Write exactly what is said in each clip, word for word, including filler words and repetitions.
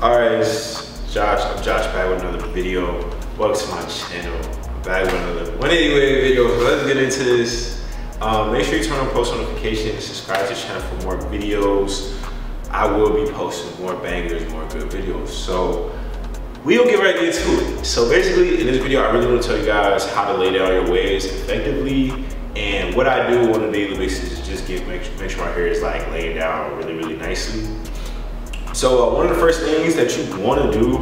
Alright, it's Josh. I'm Josh back with another video. Welcome to my channel. I'm back with another one eighty wave video. So let's get into this. Um, make sure you turn on post notifications, subscribe to the channel for more videos. I will be posting more bangers, more good videos. So we'll get right into it. So basically in this video, I really want to tell you guys how to lay down your waves effectively. And what I do on a daily basis is just get, make, make sure my hair is like laying down really, really nicely. So uh, one of the first things that you want to do,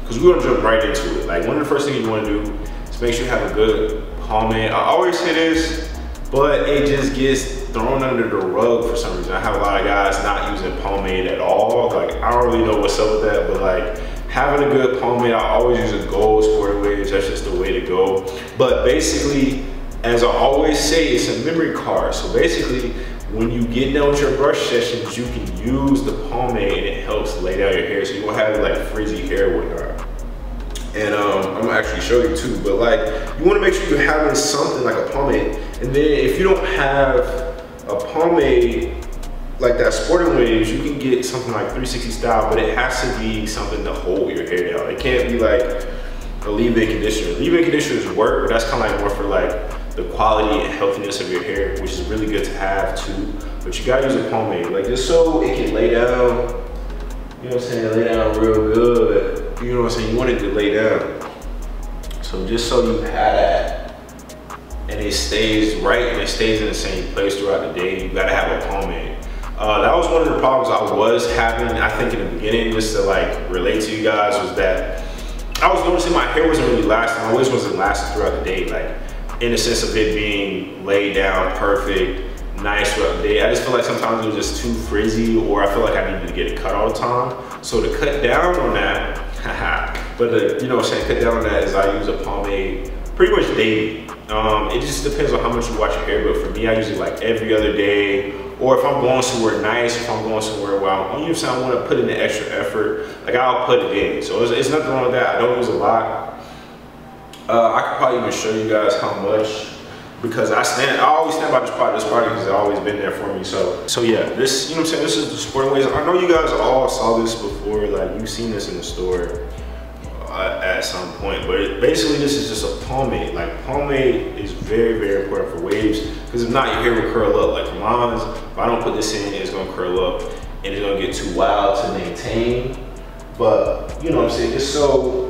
because we're going to jump right into it. Like one of the first things you want to do is make sure you have a good pomade. I always say this, but it just gets thrown under the rug for some reason. I have a lot of guys not using pomade at all. Like I don't really know what's up with that, but like having a good pomade, I always use a gold square waves. That's just the way to go. But basically, as I always say, it's a memory card. So basically, when you get down with your brush sessions, you can use the pomade and it helps lay down your hair. So you won't have like frizzy hair when you're out. And um, I'm gonna actually show you too, but like, you wanna make sure you're having something like a pomade. And then if you don't have a pomade, like that Sportin' Waves, you can get something like three sixty style, but it has to be something to hold your hair down. It can't be like a leave-in conditioner. Leave-in conditioners work, but that's kind of like more for like, the quality and healthiness of your hair, which is really good to have too. But you gotta use a pomade, like just so it can lay down, you know what I'm saying, lay down real good. You know what I'm saying, you want it to lay down. So just so you have that, and it stays right and it stays in the same place throughout the day, you gotta have a pomade. Uh, that was one of the problems I was having, I think in the beginning, just to like relate to you guys, was that I was noticing my hair wasn't really lasting, my waves wasn't lasting throughout the day. Like, in the sense of it being laid down, perfect, nice throughout the day. I just feel like sometimes it was just too frizzy, or I feel like I needed to get it cut all the time. So to cut down on that, haha, but the, you know what I'm saying, cut down on that is I use a pomade pretty much daily. Um, it just depends on how much you wash your hair, but for me, I use it like every other day, or if I'm going somewhere nice, if I'm going somewhere wild, you know what I'm saying, I wanna put in the extra effort, like I'll put it in. So it's, it's nothing wrong with that, I don't use a lot. Uh, I could probably even show you guys how much, because I stand, I always stand by this product, this product has always been there for me. So, so yeah, this, you know what I'm saying, this is the Sportin' Waves. I know you guys all saw this before, like you've seen this in the store uh, at some point, but it, basically this is just a pomade. Like pomade is very, very important for waves, because if not, your hair will curl up. Like for mine, if I don't put this in, it's gonna curl up and it's gonna get too wild to maintain. But you know what I'm saying, just so,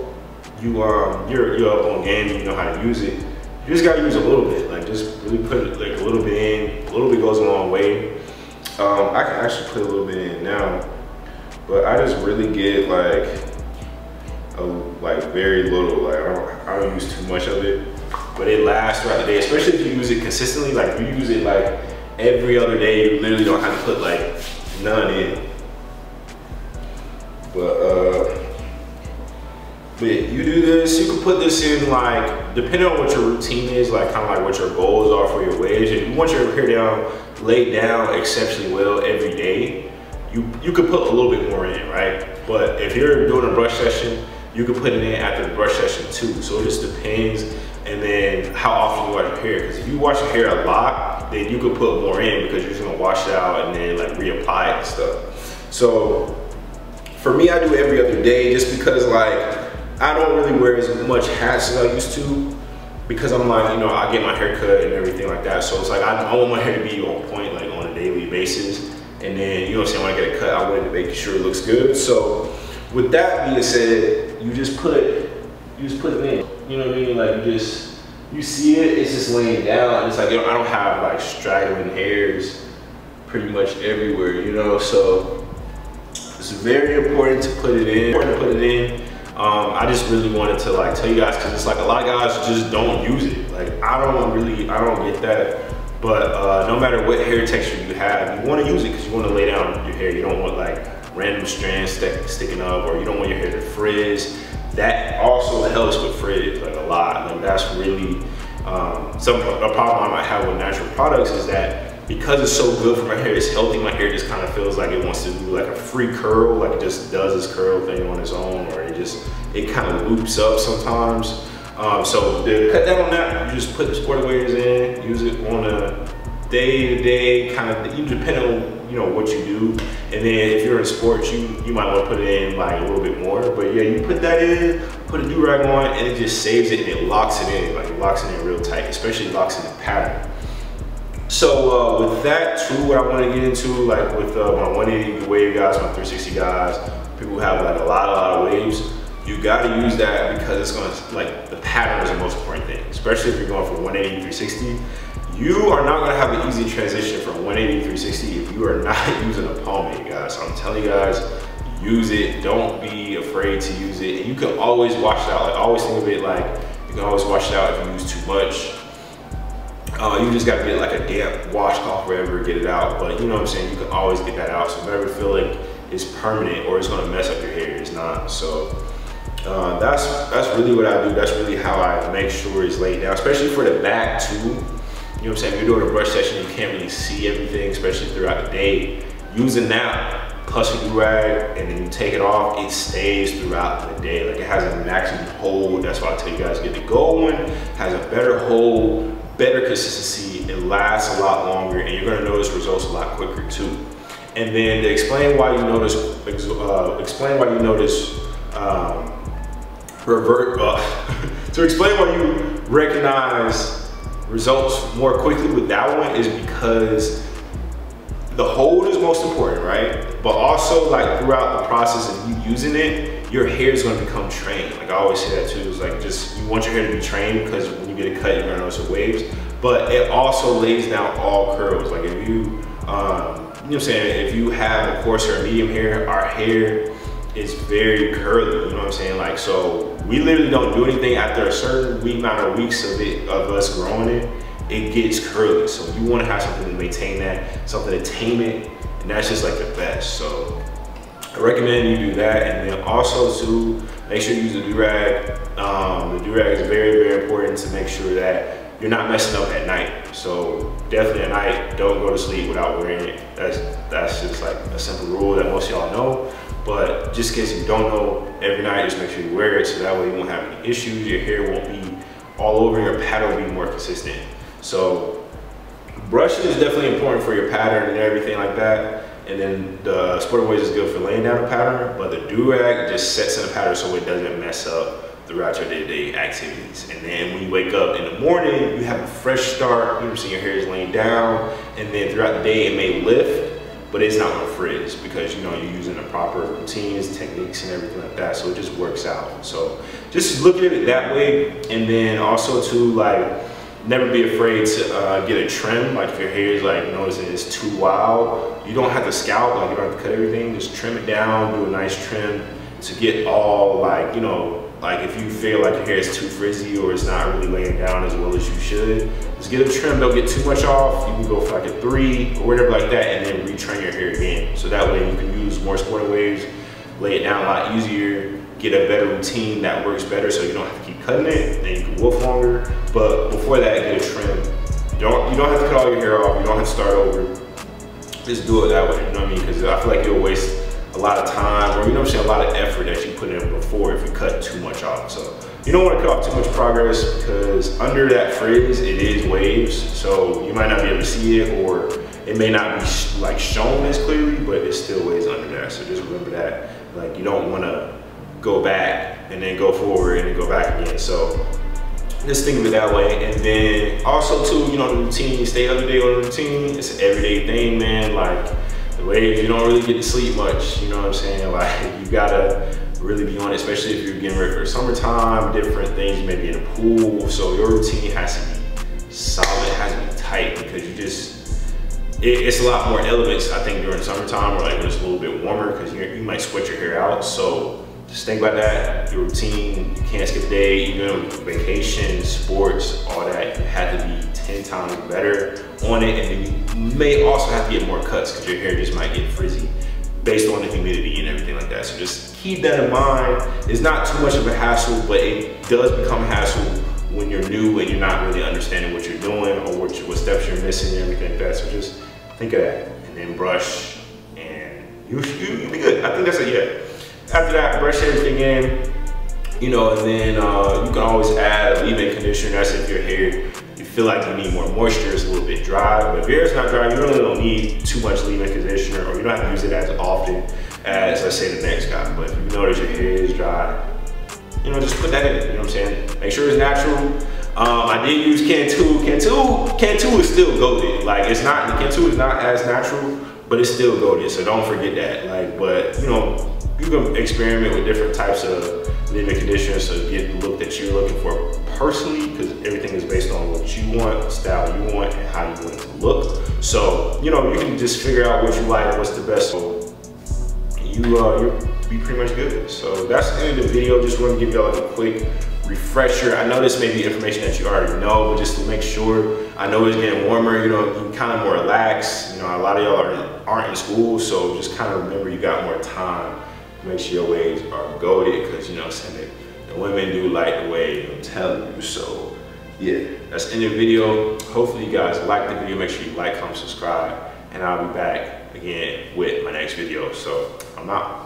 you um you're you're up on game, you know how to use it. You just gotta use a little bit, like just really put it like a little bit in. A little bit goes a long way. Um, I can actually put a little bit in now, but I just really get like a like very little. Like I don't I don't use too much of it, but it lasts throughout the day. Especially if you use it consistently, like if you use it like every other day. You literally don't have to put like none in. But uh. you do this, you can put this in like, depending on what your routine is, like kind of like what your goals are for your waves. If you want your hair down, laid down exceptionally well every day, you, you could put a little bit more in, right? But if you're doing a brush session, you can put it in after the brush session too. So it just depends, and then how often you wash your hair. Because if you wash your hair a lot, then you could put more in because you're just gonna wash it out and then like reapply it and stuff. So for me, I do every other day just because like, I don't really wear as much hats as I used to because I'm like, you know, I get my hair cut and everything like that. So it's like, I, I want my hair to be on point, like on a daily basis. And then, you know what I'm saying, when I get a cut, I wanted to make sure it looks good. So with that being said, you just put, you just put it in. You know what I mean? Like you just, you see it, it's just laying down. It's like, you know, I don't have like straggling hairs pretty much everywhere, you know? So it's very important to put it in, important to put it in. Um, I just really wanted to like tell you guys, because it's like a lot of guys just don't use it. Like I don't really, I don't get that. But uh, no matter what hair texture you have, you want to use it because you want to lay down your hair. You don't want like random strands st sticking up, or you don't want your hair to frizz. That also helps with frizz like a lot. Like that's really um, some a problem I might have with natural products is that, because it's so good for my hair, it's healthy, my hair just kind of feels like it wants to do like a free curl, like it just does this curl thing on its own, or it just, it kind of loops up sometimes. Um, so to cut down on that, you just put the Sportin' Waves in, use it on a day-to-day kind of, you depend on, you know, what you do. And then if you're in sports, you, you might want to put it in like a little bit more. But yeah, you put that in, put a do-rag on, and it just saves it and it locks it in. Like it locks it in real tight, especially locks in the pattern. So uh, with that too, what I want to get into, like with uh, my one eighty wave guys, my three sixty guys, people who have like a lot, a lot of waves, you gotta use that because it's gonna, like the pattern is the most important thing, especially if you're going from one eighty to three sixty. You are not gonna have an easy transition from one eighty to three sixty if you are not using a palmate, guys. So I'm telling you guys, use it. Don't be afraid to use it. And you can always wash it out. Like, always think of it like, you can always wash it out if you use too much. Uh, you just gotta get like a damp washcloth wherever, get it out. But you know what I'm saying? You can always get that out. So never feel like it's permanent or it's gonna mess up your hair. It's not. So. Uh, that's that's really what I do. That's really how I make sure it's laid down, especially for the back too. You know what I'm saying? If you're doing a brush session, you can't really see everything, especially throughout the day. Using that plus a do-rag and then you take it off, it stays throughout the day. Like it has a maximum hold. That's why I tell you guys, get the gold one. It has a better hold, better consistency. It lasts a lot longer and you're gonna notice results a lot quicker too. And then to explain why you notice, uh, explain why you notice, um, Revert, uh, to explain why you recognize results more quickly with that one is because the hold is most important, right? But also like throughout the process of you using it, your hair is gonna become trained. Like I always say that too, it's like just, you want your hair to be trained because when you get a cut, you're gonna notice the waves, but it also lays down all curls. Like if you, um, you know what I'm saying, if you have a coarse or medium hair, our hair is very curly, you know what I'm saying? Like, so we literally don't do anything after a certain week, amount of weeks of it, of us growing it, it gets curly. So you wanna have something to maintain that, something to tame it, and that's just like the best. So I recommend you do that. And then also to make sure you use the do-rag. Um, the do-rag is very, very important to make sure that you're not messing up at night. So definitely at night, don't go to sleep without wearing it. That's, that's just like a simple rule that most of y'all know. But just in case you don't know, every night just make sure you wear it so that way you won't have any issues, your hair won't be all over, your pattern will be more consistent. So brushing is definitely important for your pattern and everything like that. And then the Sportin' Waves is good for laying down a pattern, but the do-rag just sets in a pattern so it doesn't mess up throughout your day-to-day activities. And then when you wake up in the morning, you have a fresh start, you see your hair is laying down, and then throughout the day it may lift, but it's not gonna frizz because you know you're using the proper routines, techniques, and everything like that. So it just works out. So just look at it that way, and then also to like never be afraid to uh, get a trim. Like if your hair is like noticing it's too wild, you don't have to scalp. Like you don't have to cut everything. Just trim it down, do a nice trim to get all like you know like if you feel like your hair is too frizzy or it's not really laying down as well as you should. Just get a trim, don't get too much off. You can go for like a three or whatever like that and then retrain your hair again. So that way you can use more Sportin' Waves, lay it down a lot easier, get a better routine that works better so you don't have to keep cutting it, then you can wolf longer. But before that, get a trim. Don't, you don't have to cut all your hair off, you don't have to start over. Just do it that way, you know what I mean? Because I feel like you'll waste a lot of time or you know what I'm saying, a lot of effort that you put in before if you cut too much off. So you don't want to cut off too much progress because under that frizz, it is waves. So you might not be able to see it or it may not be sh like shown as clearly, but it still waves under there. So just remember that. Like you don't want to go back and then go forward and then go back again. So just think of it that way. And then also too, you know, the routine, stay up to date on the routine. It's an everyday thing, man. Like the waves, you don't really get to sleep much. You know what I'm saying? Like you gotta really be on it, especially if you're getting ready for summertime, different things, maybe in a pool. So your routine has to be solid, it has to be tight because you just, it, it's a lot more elements, I think, during summertime or like when it's a little bit warmer because you might sweat your hair out. So just think about that, your routine, you can't skip a day, even vacation, sports, all that, you have to be ten times better on it. And then you may also have to get more cuts because your hair just might get frizzy based on the humidity and everything like that. So just keep that in mind. It's not too much of a hassle, but it does become a hassle when you're new and you're not really understanding what you're doing or what, you, what steps you're missing and everything like that. So just think of that and then brush and you'll you, you be good. I think that's it, yeah. After that, brush everything in, you know, and then uh, you can always add a leave-in conditioner. That's if your hair, feel like you need more moisture, it's a little bit dry. But if your hair's not dry, you really don't need too much leave-in conditioner, or you don't have to use it as often as, let's say, the next guy. But if you notice your hair is dry, you know, just put that in, you know what I'm saying? Make sure it's natural. Um, I did use Cantu. Cantu, Cantu is still goated. Like, it's not, Cantu is not as natural, but it's still goated, so don't forget that. Like, but, you know, you can experiment with different types of leave-in conditioners to get the look that you're looking for personally, because everything is based on what you want, style you want, and how you want it to look. So, you know, you can just figure out what you like and what's the best. So, you, uh, you're, be pretty much good. So that's the end of the video. Just want to give y'all a quick refresher. I know this may be information that you already know, but just to make sure. I know it's getting warmer, you know, you kind of more relaxed. You know, a lot of y'all are, aren't in school, so just kind of remember you got more time. Make sure your waves are goated, because, you know, saying the women do like the way I'm telling you. So yeah, that's the end of the video. Hopefully you guys like the video. Make sure you like, comment, subscribe, and I'll be back again with my next video. So I'm out.